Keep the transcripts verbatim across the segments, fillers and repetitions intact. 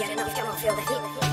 yet enough, come on, feel the heat.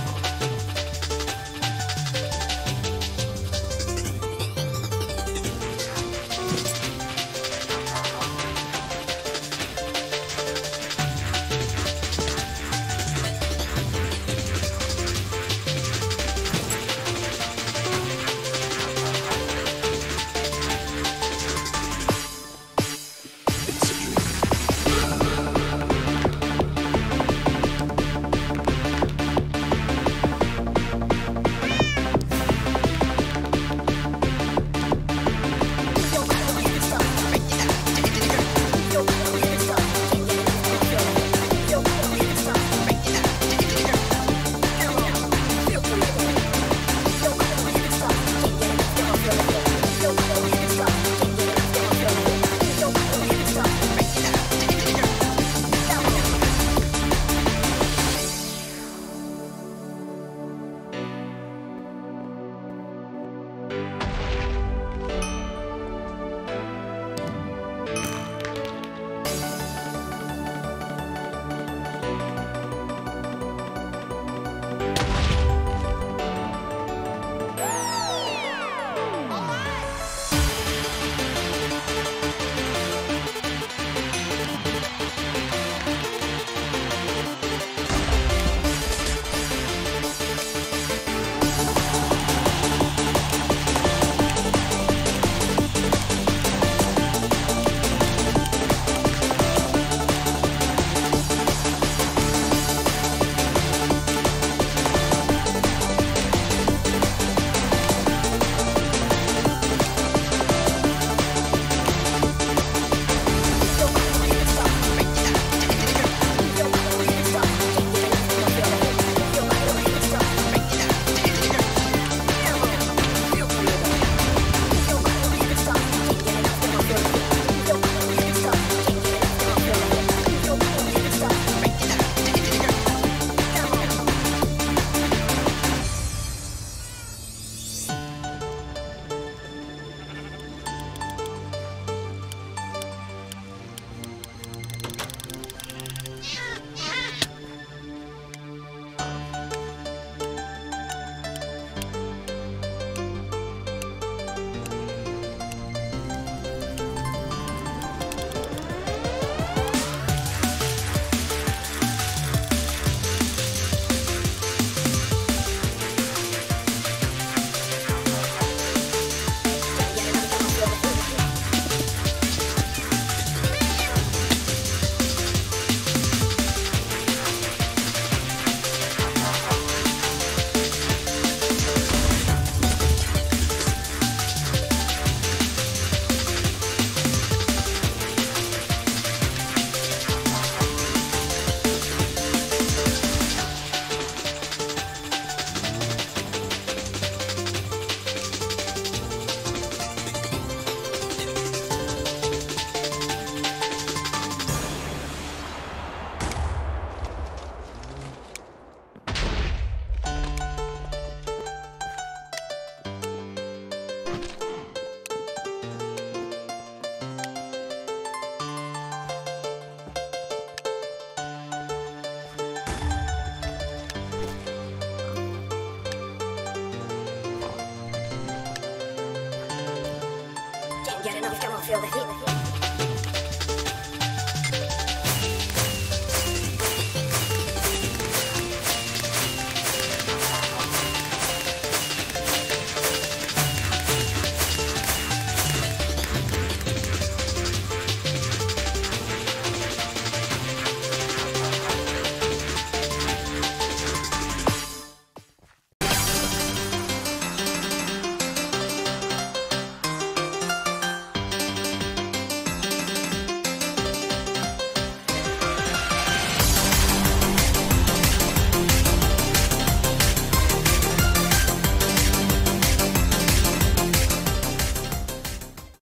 Get enough, come on, feel the heat.